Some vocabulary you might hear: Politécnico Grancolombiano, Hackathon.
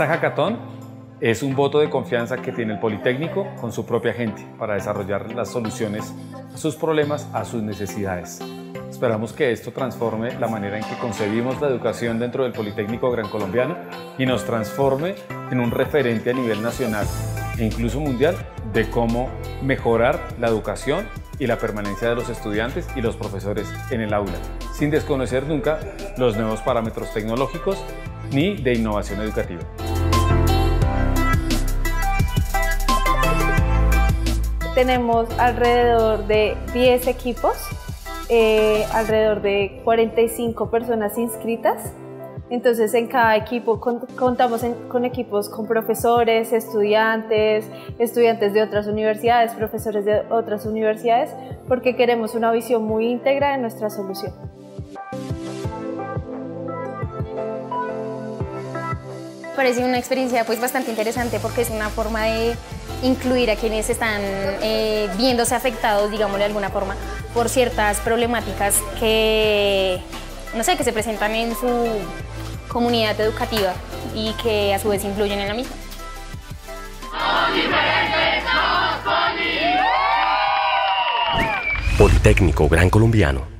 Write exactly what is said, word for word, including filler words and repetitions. Esta Hackathon es un voto de confianza que tiene el Politécnico con su propia gente para desarrollar las soluciones a sus problemas, a sus necesidades. Esperamos que esto transforme la manera en que concebimos la educación dentro del Politécnico Grancolombiano y nos transforme en un referente a nivel nacional e incluso mundial de cómo mejorar la educación y la permanencia de los estudiantes y los profesores en el aula, sin desconocer nunca los nuevos parámetros tecnológicos ni de innovación educativa. Tenemos alrededor de diez equipos, eh, alrededor de cuarenta y cinco personas inscritas. Entonces, en cada equipo contamos en, con equipos con profesores, estudiantes, estudiantes de otras universidades, profesores de otras universidades, porque queremos una visión muy íntegra de nuestra solución. Parece una experiencia pues bastante interesante porque es una forma de incluir a quienes están eh, viéndose afectados, digámoslo de alguna forma, por ciertas problemáticas que, no sé, que se presentan en su comunidad educativa y que a su vez influyen en la misma. Politécnico Grancolombiano.